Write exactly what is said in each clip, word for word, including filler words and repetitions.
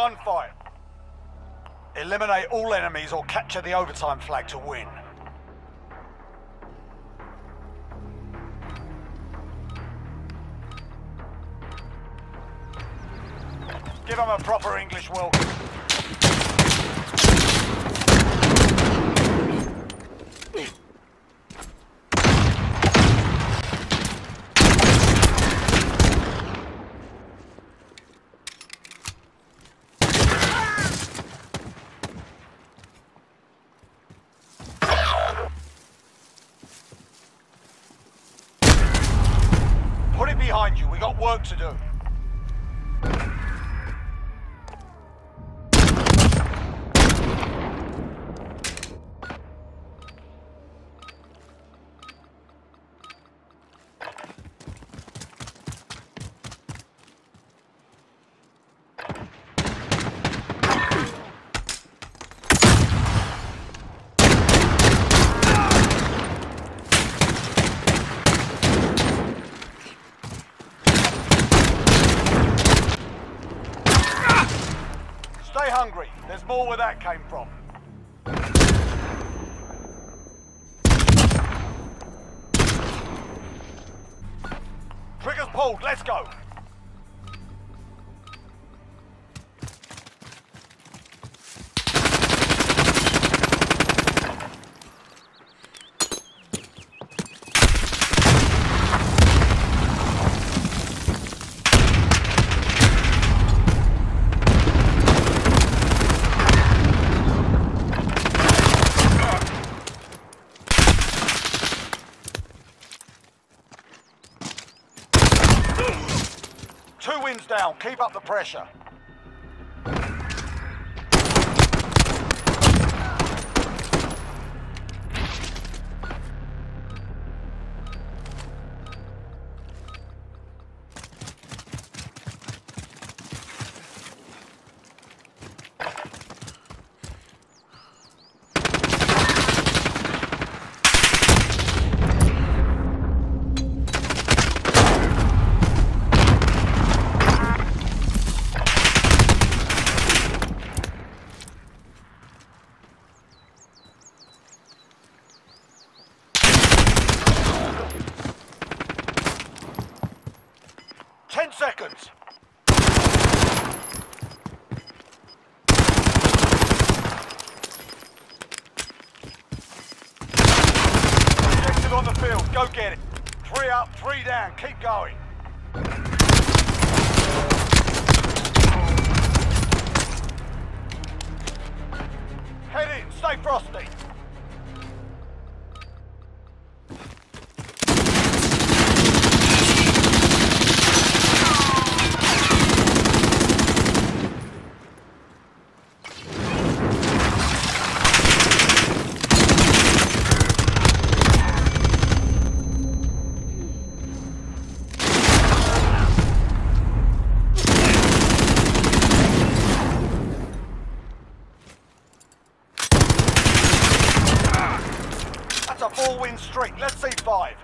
gunfight. Eliminate all enemies or capture the overtime flag to win. Give them a proper English welcome. Put it behind you, we got work to do. There's more where that came from. Trigger's pulled, let's go. Two wins down, keep up the pressure. ten seconds. Objective on the field, go get it. Three up, three down, keep going. Head in, stay frosty. That's a four-win streak. Let's see five.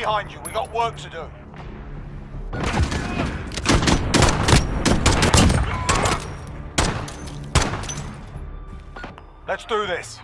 Behind you, we got work to do. Let's do this.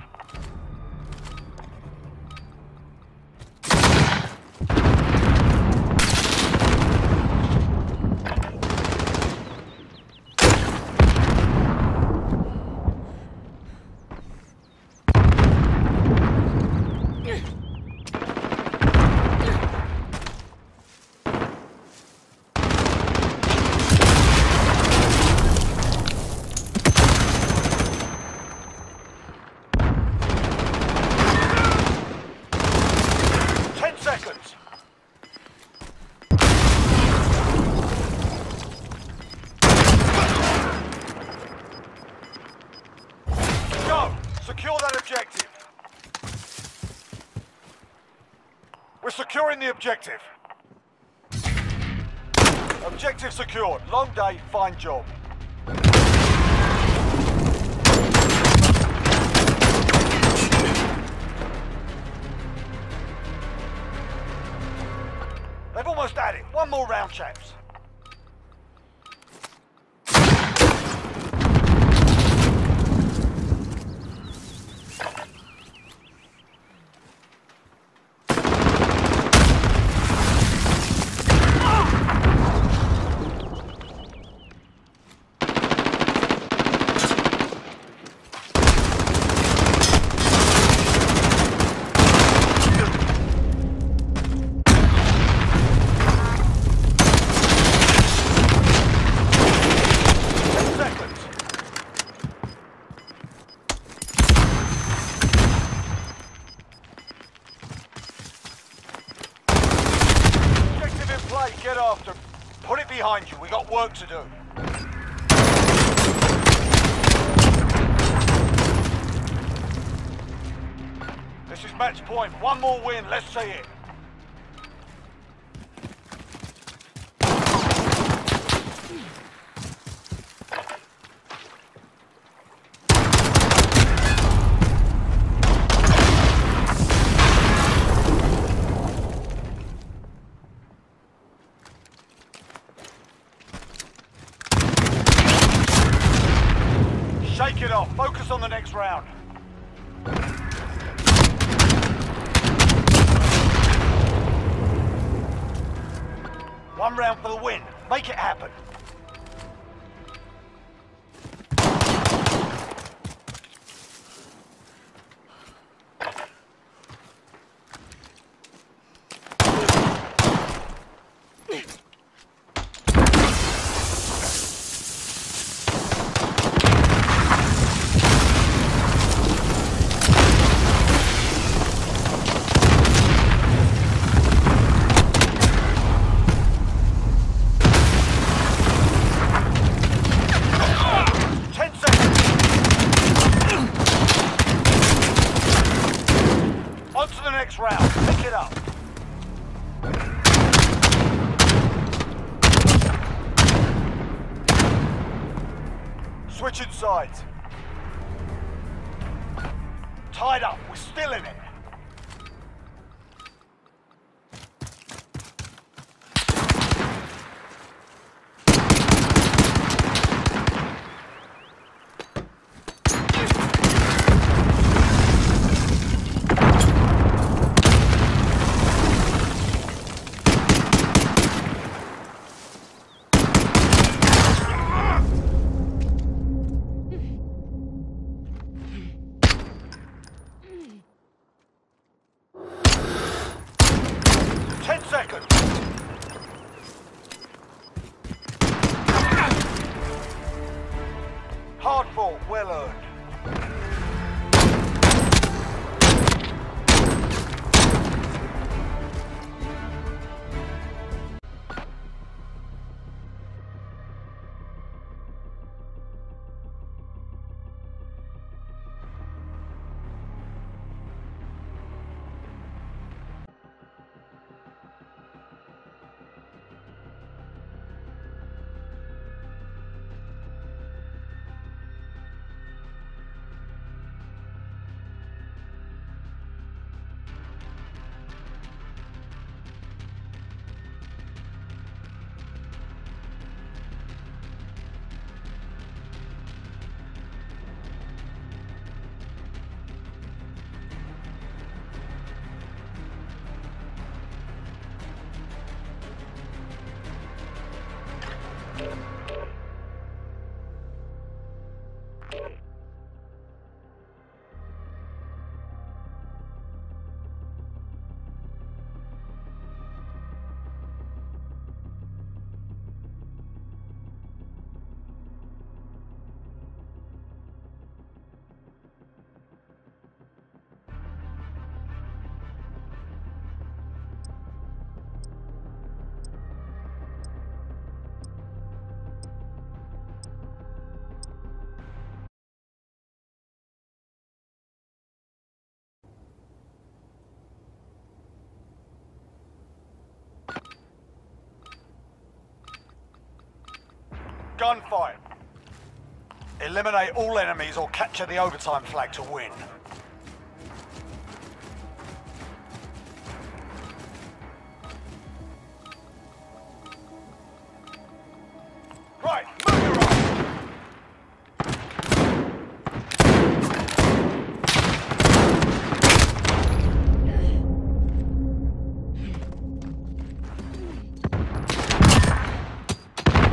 We're securing the objective. Objective secured. Long day, fine job. They've almost had it. One more round, chaps. Get after him. Put it behind you. We got work to do. This is match point. One more win. Let's see it. Shake it off. Focus on the next round. One round for the win. Make it happen. Next round, pick it up. Switching sides. Tied up, we're still in it. ten seconds. Hard fought, well earned. gunfight. Eliminate all enemies or capture the overtime flag to win. Right, move your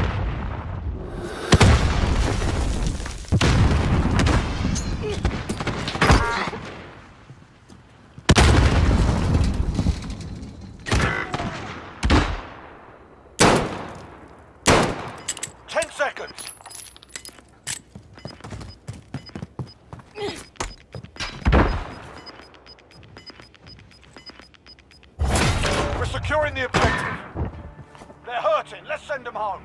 seconds. We're securing the objective. They're hurting. Let's send them home.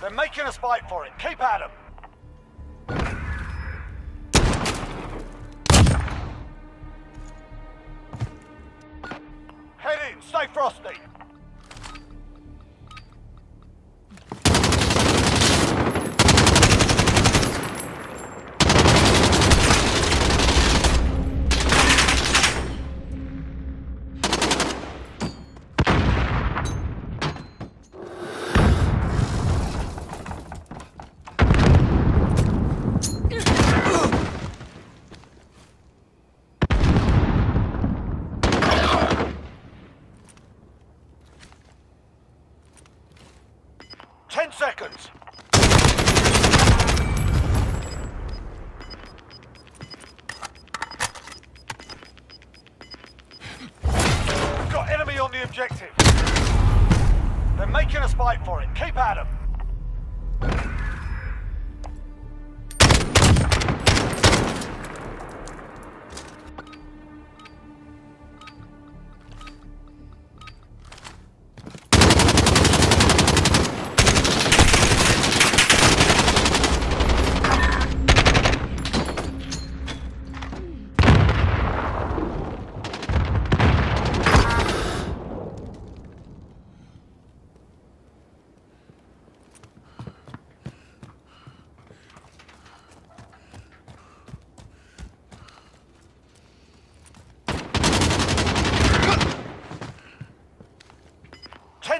They're making us fight for it. Keep at them. Head in. Stay frosty. Seconds. We've got enemy on the objective. They're making us fight for it. Keep at them.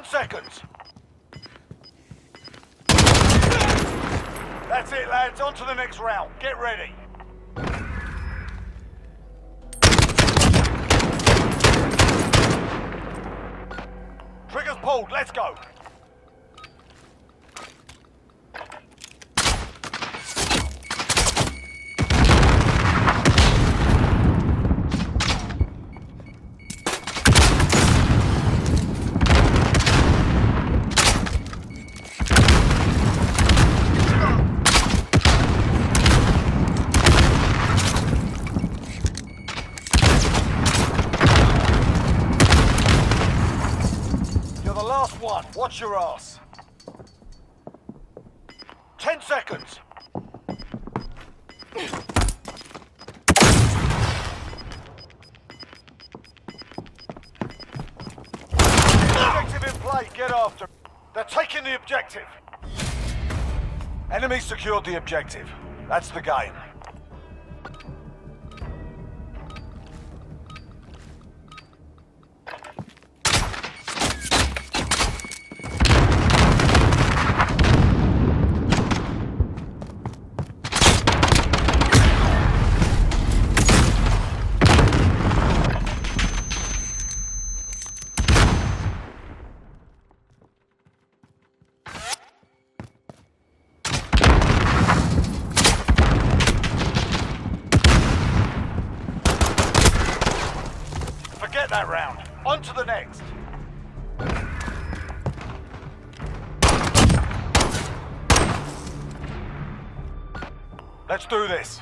Seconds. That's it, lads. On to the next round. Get ready. Trigger's pulled. Let's go. Last one. Watch your ass. Ten seconds. Objective in play. Get after. They're taking the objective. Enemy secured the objective. That's the game. at that round. On to the next. Let's do this.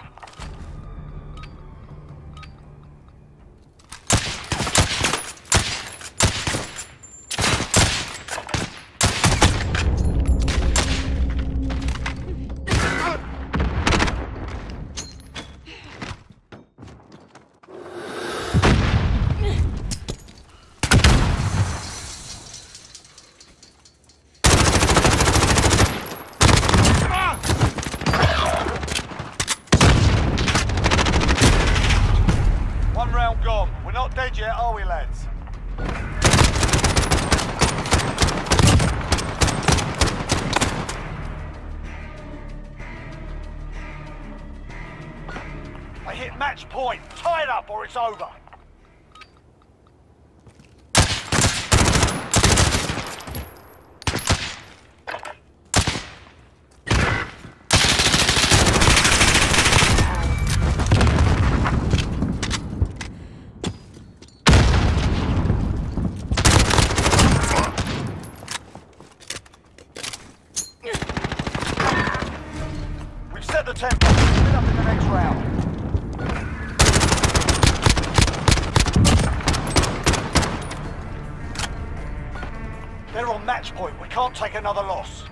Match point. Tie it up or it's over. We've set the tempo. Split up in the next round. They're on match point. We can't take another loss.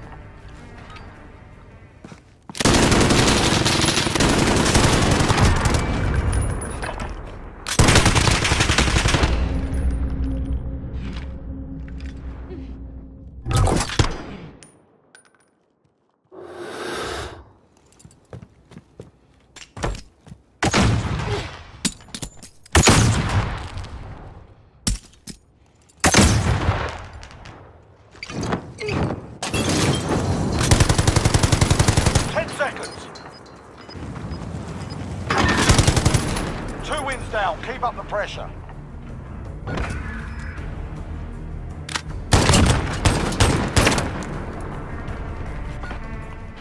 Down. Keep up the pressure.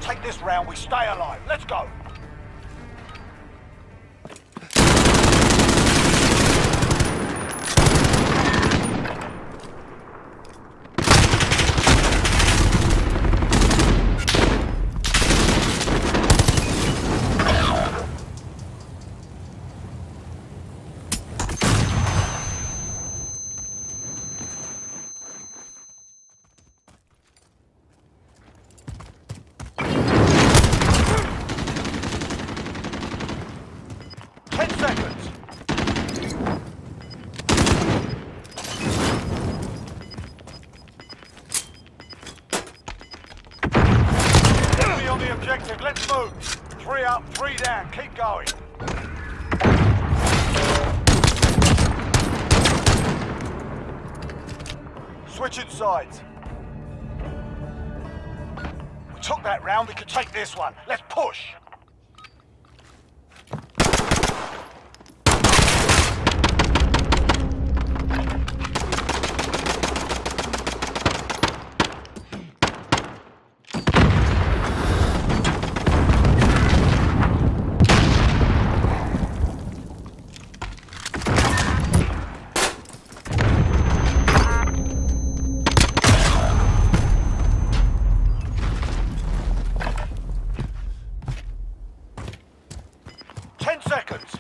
Take this round, we stay alive. Let's go. Let's move. Three up, three down. Keep going. Switching sides. We took that round. We could take this one. Let's push. Seconds.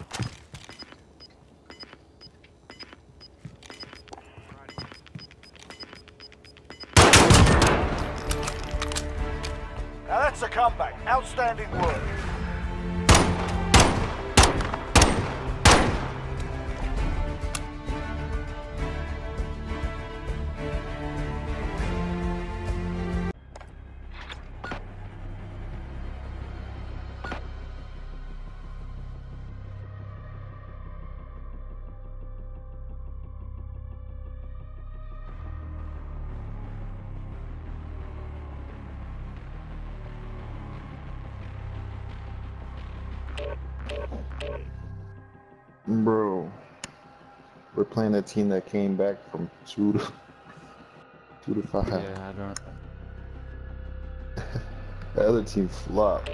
Now that's a comeback. Outstanding work. Bro, we're playing a team that came back from two to two to five. Yeah, I don't. The other team flopped.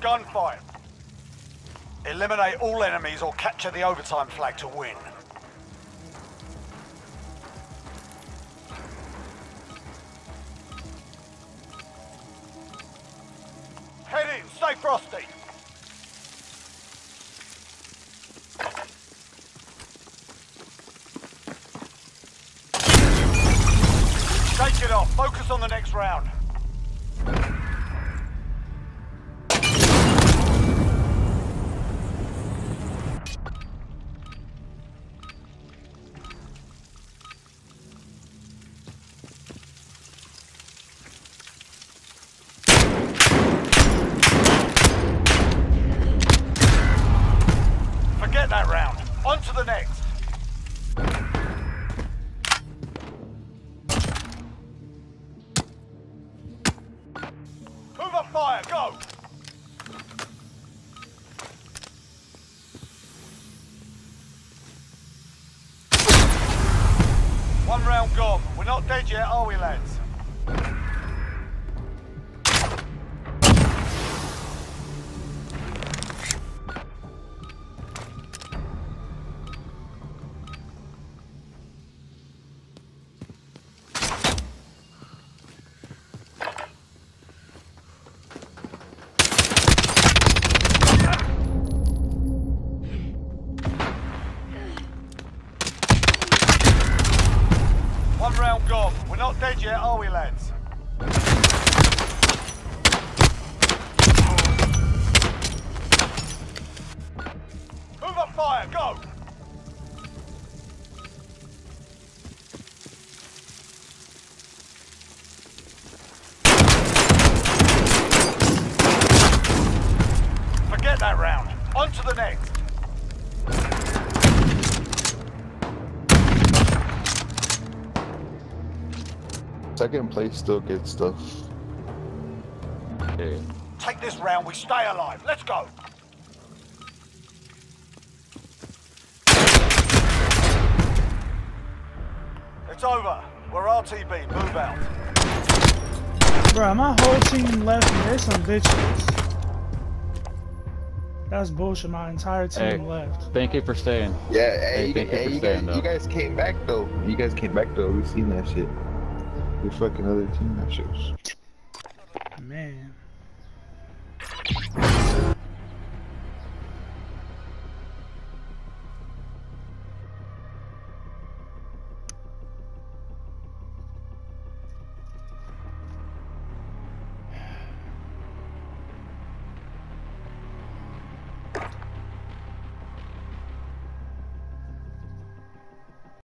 gunfight. Eliminate all enemies or capture the overtime flag to win. Head in, stay frosty. Shake it off, focus on the next round. One round gone. We're not dead yet, are we, lads? Second place still gets stuff. Yeah. Take this round, we stay alive. Let's go. It's over. We're R T B. Move out. Bro, my whole team left me. There's some bitches. That's bullshit. My entire team hey, left. Thank you for staying. Yeah, hey, hey, you, thank you, hey, for you, staying, guys, you guys came back though. You guys came back though. We've seen that shit. Your fucking other team matches. Man.